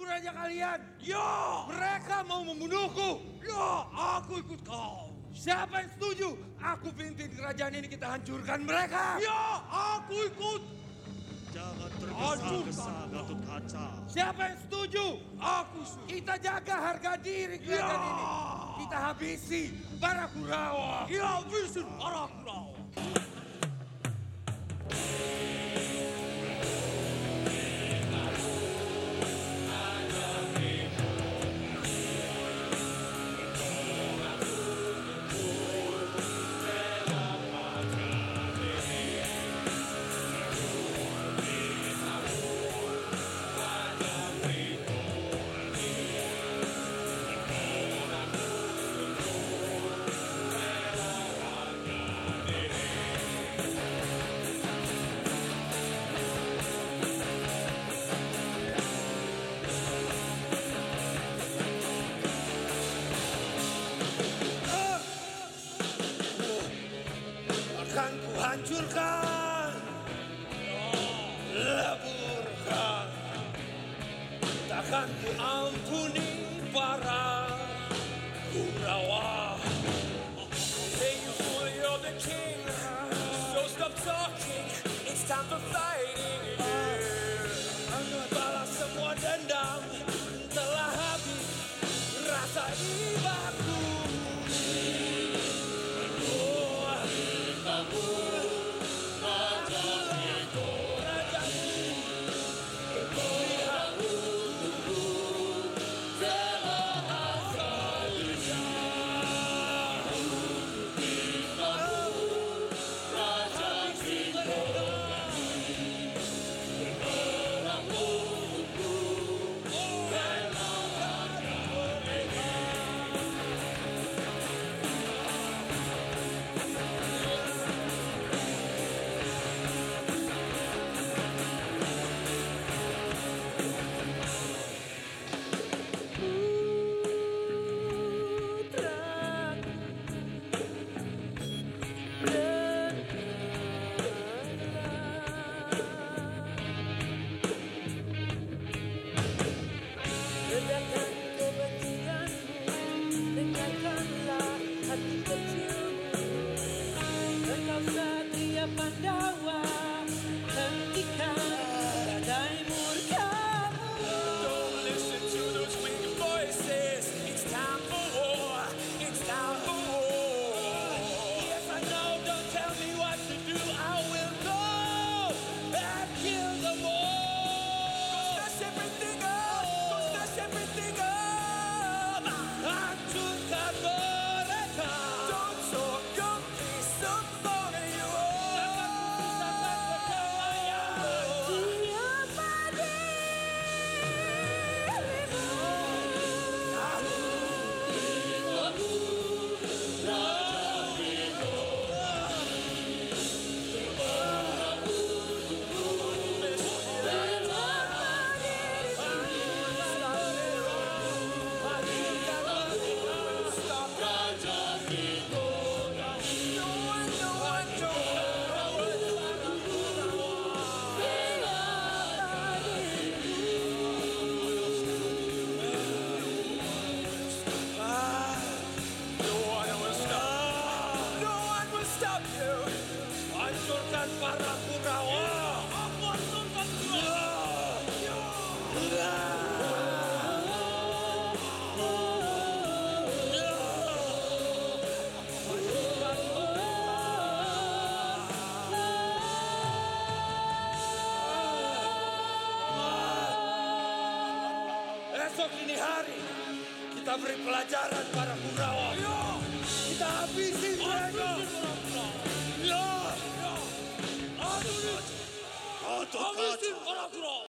Aku raja kalian. Ya. Mereka mau membunuhku. Ya, aku ikut kau. Siapa yang setuju? Aku pimpin kerajaan ini kita hancurkan mereka. Ya, aku ikut. Jangan tergesa-gesa, Gatot Kaca. Siapa yang setuju? Aku setuju. Kita jaga harga diri kerajaan ini. Kita habisi para Kurawa. Ya, habisi para Kurawa. Hancurkan, leburkan, takkan ku ampuni para Kurawa. Hey, you fool, you're the king, so stop talking, it's time for fighting. Balas semua dendam telah habis, rasa ibaku. Kita beri pelajaran para Kurawa. Kita habisi mereka. Habisi para Kurawa.